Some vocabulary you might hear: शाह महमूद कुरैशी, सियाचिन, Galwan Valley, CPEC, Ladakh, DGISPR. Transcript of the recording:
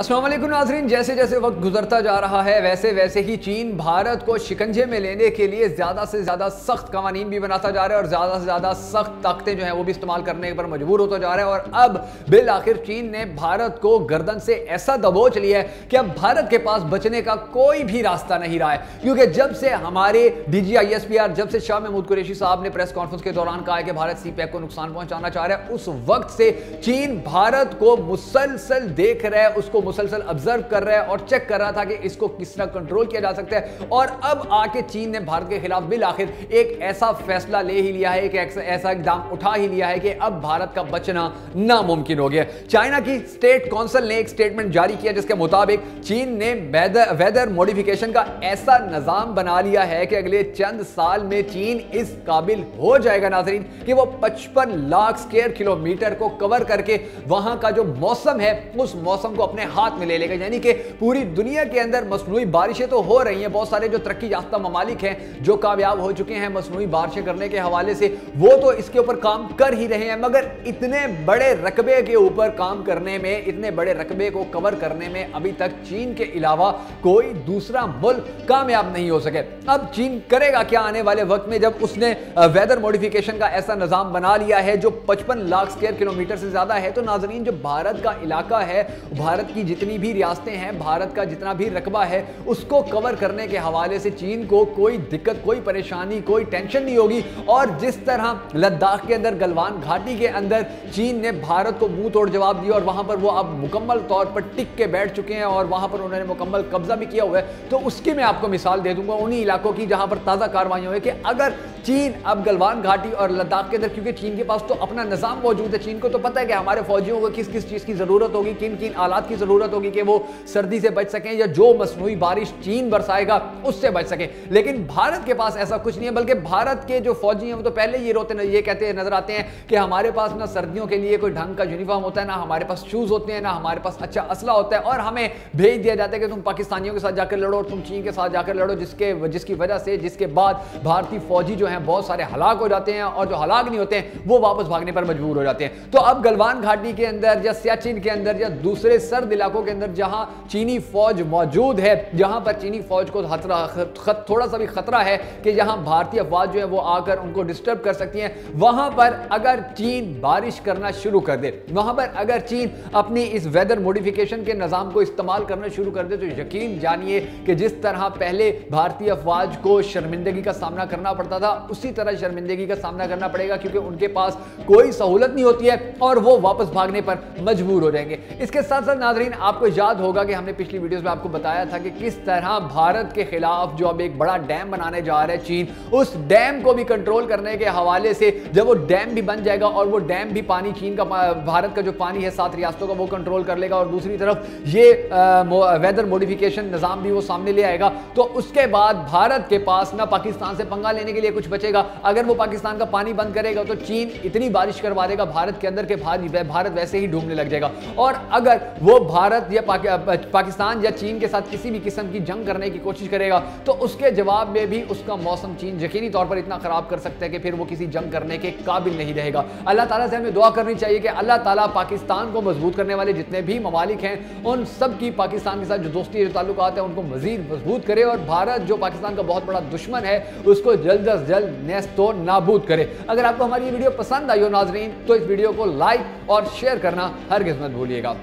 अस्सलाम वालेकुम नाज़रीन। जैसे जैसे वक्त गुजरता जा रहा है वैसे वैसे ही चीन भारत को शिकंजे में लेने के लिए ज़्यादा से ज़्यादा सख्त कवानीन भी बनाता जा रहा है और ज़्यादा से ज़्यादा सख्त ताकतें जो हैं वो भी इस्तेमाल करने पर मजबूर होता जा रहा है। और अब बिल आखिर चीन ने भारत को गर्दन से ऐसा दबोच लिया है कि अब भारत के पास बचने का कोई भी रास्ता नहीं रहा है, क्योंकि जब से हमारे DGISPR, जब से शाह महमूद कुरैशी साहब ने प्रेस कॉन्फ्रेंस के दौरान कहा है कि भारत CPEC को नुकसान पहुँचाना चाह रहा है, उस वक्त से चीन भारत को मुसलसल देख रहा है, उसको मुसलसल ऑब्जर्व कर रहा है और चेक कर रहा था कि इसको किस तरह कंट्रोल किया जा सकता है। और अब आके चीन ने भारत के खिलाफ बिल आखिर एक ऐसा फैसला ले ही लिया है, एक ऐसा कदम उठा ही लिया है कि अब भारत का बचना नामुमकिन हो गया। चाइना की स्टेट काउंसिल ने एक स्टेटमेंट जारी किया जिसके मुताबिक चीन ने वेदर मॉडिफिकेशन का ऐसा निजाम बना लिया है कि अगले चंद साल में चीन इस काबिल हो जाएगा नाजरीन कि वो 55 लाख स्क्वायर किलोमीटर को कवर करके वहां का जो मौसम है उस मौसम को अपने हाथ में ले लेगा। यानी कि पूरी दुनिया के अंदर मसनूई बारिशें तो हो रही हैं, बहुत सारे जो तरक्की याफ्ता ममालिक हैं जो कामयाब हो चुके हैं मसनूई बारिशें करने के हवाले से वो तो इसके ऊपर काम कर ही रहे हैं, मगर इतने बड़े रकबे के ऊपर काम करने में, इतने बड़े रकबे को कवर करने में अभी तक चीन के अलावा कोई दूसरा मुल्क कामयाब नहीं हो सके। अब चीन करेगा क्या आने वाले वक्त में, जब उसने वेदर मॉडिफिकेशन का ऐसा निजाम बना लिया है जो 55 लाख स्क्वायर किलोमीटर से ज्यादा है? तो नाजरीन जो भारत का इलाका है, भारत की जितनी भी रियासतें हैं, भारत का जितना भी रकबा है, उसको कवर करने के हवाले से चीन को कोई दिक्कत, कोई परेशानी, कोई टेंशन नहीं होगी। और जिस तरह लद्दाख के अंदर, गलवान घाटी के अंदर चीन ने भारत को मुंह तोड़ जवाब दिया और वहां पर वो अब मुकम्मल तौर पर टिक के बैठ चुके हैं और वहां पर उन्होंने मुकम्मल कब्जा भी किया हुआ है, तो उसकी मैं आपको मिसाल दे दूंगा उन्हीं इलाकों की जहां पर ताज़ा कार्रवाई हुई कि अगर चीन अब गलवान घाटी और लद्दाख के अंदर, क्योंकि चीन के पास तो अपना निज़ाम मौजूद है, चीन को तो पता है कि हमारे फौजियों को किस किस चीज़ की ज़रूरत होगी, किन किन आलात की ज़रूरत होगी कि वो सर्दी से बच सकें या जो मसनूई बारिश चीन बरसाएगा उससे बच सकें। लेकिन भारत के पास ऐसा कुछ नहीं है, बल्कि भारत के जो फौजी हैं वो तो पहले ये रोते ये कहते नज़र आते हैं कि हमारे पास ना सर्दियों के लिए कोई ढंग का यूनिफॉर्म होता है, ना हमारे पास शूज़ होते हैं, ना हमारे पास अच्छा असला होता है, और हमें भेज दिया जाता है कि तुम पाकिस्तानियों के साथ जाकर लड़ो और तुम चीन के साथ जाकर लड़ो, जिसकी वजह से, जिसके बाद भारतीय फौजी जो हैं बहुत सारे हलाक हो जाते हैं और जो हलाक नहीं होते हैं वो वापस भागने पर मजबूर हो जाते हैं। तो अब गलवान घाटी के अंदर या सियाचिन के अंदर या दूसरे सर्द इलाकों के अंदर जहां चीनी फौज मौजूद है, जहां पर चीनी फौज को थोड़ा सा भी खतरा है कि यहां भारतीय अफवाज जो है वो आकर उनको डिस्टर्ब कर सकती हैं, वहां पर अगर चीन बारिश करना शुरू कर दे, वहां पर अगर चीन अपनी इस वेदर मॉडिफिकेशन के निजाम को इस्तेमाल करना शुरू कर दे, तो यकीन जानिए कि जिस तरह पहले भारतीय अफवाज को शर्मिंदगी का सामना करना पड़ता था, उसी तरह शर्मिंदगी का सामना करना पड़ेगा, क्योंकि उनके पास कोई सहूलत नहीं होती है और वो वापस भागने पर मजबूर हो जाएंगे। इसके साथ साथ नाजरीन आपको याद होगा कि हमने पिछली वीडियोस में आपको बताया था कि किस तरह भारत के खिलाफ जो अब एक बड़ा डैम बनाने जा रहा है चीन, उस डैम को भी कंट्रोल करने के हवाले से जब वो डैम भी बन जाएगा और वो डैम भी पानी चीन का, भारत का जो पानी है 7 रियासतों का, वो कंट्रोल कर लेगा और दूसरी तरफ ये वेदर मॉडिफिकेशन निजाम भी वो सामने ले आएगा, तो उसके बाद भारत के पास ना पाकिस्तान से पंगा लेने के लिए कुछ बचेगा। अगर वो पाकिस्तान का पानी बंद करेगा तो चीन इतनी बारिश करवा देगा भारत के अंदर के भारत वैसे ही डूबने लग जाएगा। और अगर वो भारत या पाकिस्तान या चीन के साथ किसी भी किस्म की जंग करने की कोशिश करेगा तो उसके जवाब में भी उसका मौसम चीन यकीनी तौर पर इतना खराब कर सकता है कि फिर वो किसी जंग करने के काबिल नहीं रहेगा। अल्लाह ताला से हमें दुआ करनी चाहिए कि अल्लाह ताला पाकिस्तान को मजबूत करने वाले जितने भी ममालिक हैं उन सब की पाकिस्तान के साथ जो दोस्ती, जो ताल्लुकात है, उनको मजीद मजबूत करे और भारत जो पाकिस्तान का बहुत बड़ा दुश्मन है उसको जल्द अज जल्द नेस्तो नाबूद करे। अगर आपको हमारी ये वीडियो पसंद आई हो नाजरीन तो इस वीडियो को लाइक और शेयर करना हरगिज़ मत भूलिएगा।